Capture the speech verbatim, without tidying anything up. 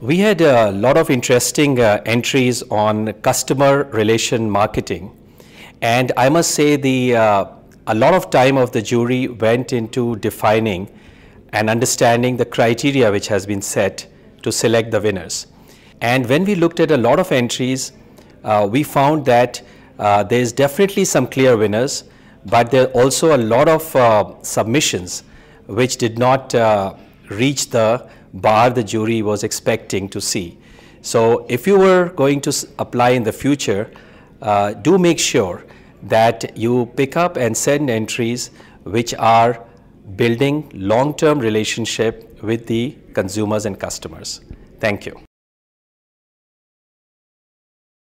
We had a lot of interesting uh, entries on customer relation marketing, and I must say the uh, a lot of time of the jury went into defining and understanding the criteria which has been set to select the winners. And when we looked at a lot of entries, uh, we found that uh, there is definitely some clear winners, but there are also a lot of uh, submissions which did not uh, reach the bar the jury was expecting to see. So if you were going to apply in the future, uh, do make sure that you pick up and send entries which are building long-term relationship with the consumers and customers. Thank you.